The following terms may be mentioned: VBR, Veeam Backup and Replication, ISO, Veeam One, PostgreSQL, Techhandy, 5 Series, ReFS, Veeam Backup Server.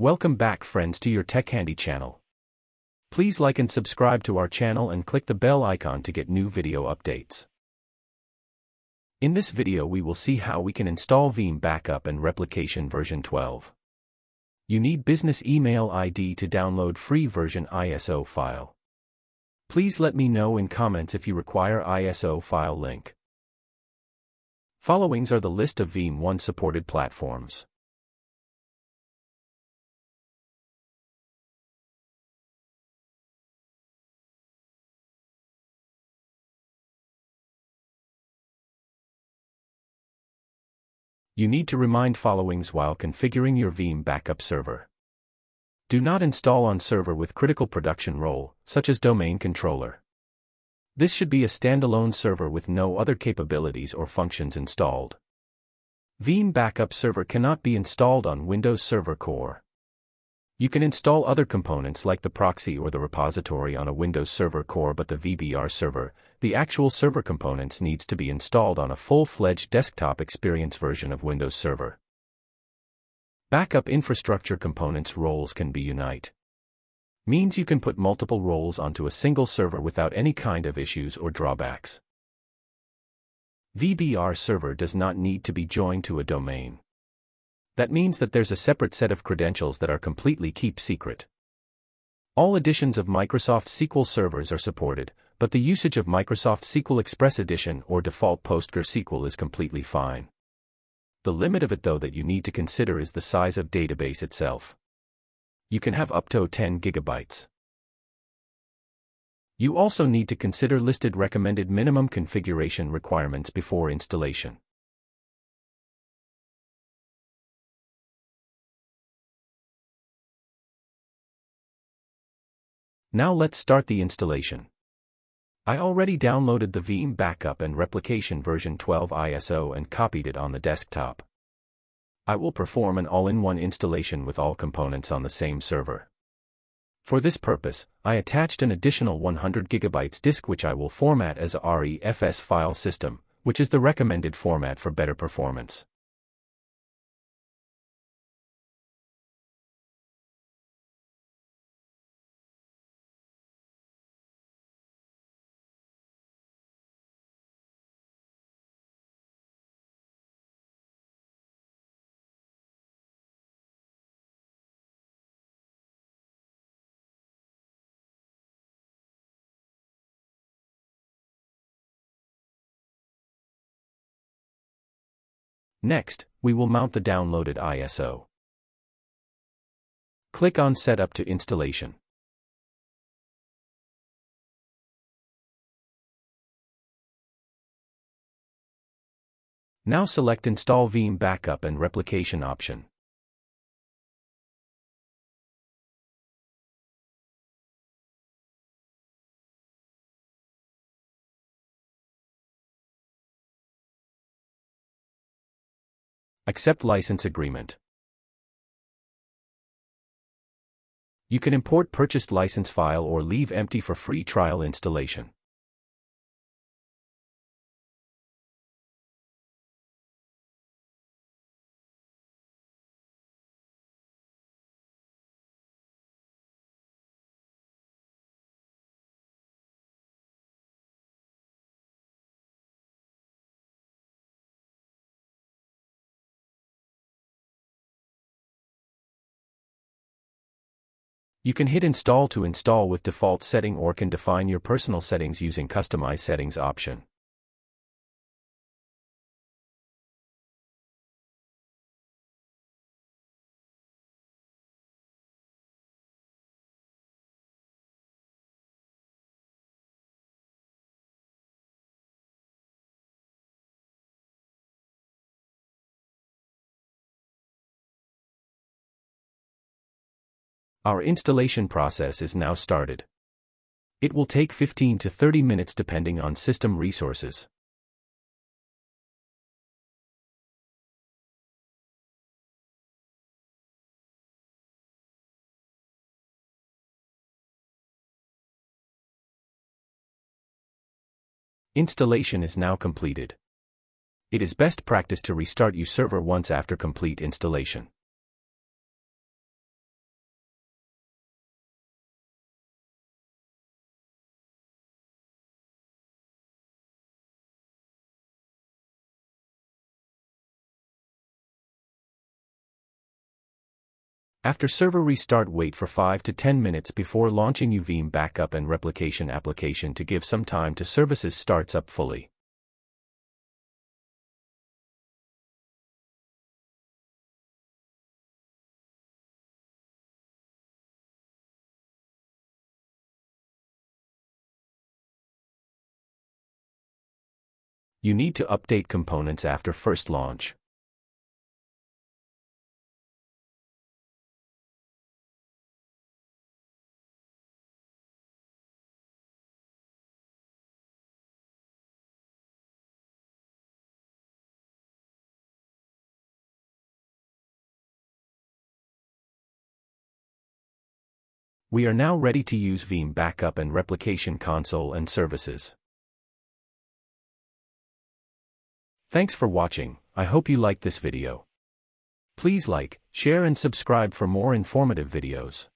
Welcome back, friends, to your Tech Handy channel. Please like and subscribe to our channel and click the bell icon to get new video updates. In this video we will see how we can install Veeam Backup and Replication version 12. You need business email ID to download free version ISO file. Please let me know in comments if you require ISO file link. Followings are the list of Veeam One supported platforms. You need to remind followings while configuring your Veeam Backup Server. Do not install on server with critical production role, such as domain controller. This should be a standalone server with no other capabilities or functions installed. Veeam Backup Server cannot be installed on Windows Server Core. You can install other components like the proxy or the repository on a Windows Server Core, but the VBR server, the actual server components, needs to be installed on a full-fledged desktop experience version of Windows Server. Backup infrastructure components roles can be unite. Means you can put multiple roles onto a single server without any kind of issues or drawbacks. VBR server does not need to be joined to a domain. That means that there's a separate set of credentials that are completely keep secret. All editions of Microsoft SQL servers are supported, but the usage of Microsoft SQL Express Edition or default PostgreSQL is completely fine. The limit of it, though, that you need to consider is the size of database itself. You can have up to 10 gigabytes. You also need to consider listed recommended minimum configuration requirements before installation. Now let's start the installation. I already downloaded the Veeam Backup and Replication version 12 ISO and copied it on the desktop. I will perform an all-in-one installation with all components on the same server. For this purpose, I attached an additional 100 GB disk which I will format as a ReFS file system, which is the recommended format for better performance. Next, we will mount the downloaded ISO. Click on Setup to Installation. Now select Install Veeam Backup and Replication option. Accept license agreement. You can import purchased license file or leave empty for free trial installation. You can hit Install to install with default setting or can define your personal settings using Customize Settings option. Our installation process is now started. It will take 15 to 30 minutes depending on system resources. Installation is now completed. It is best practice to restart your server once after complete installation. After server restart, wait for 5 to 10 minutes before launching your Veeam Backup and Replication application to give some time to services starts up fully. You need to update components after first launch. We are now ready to use Veeam Backup and Replication console and services. Thanks for watching. I hope you liked this video. Please like, share and subscribe for more informative videos.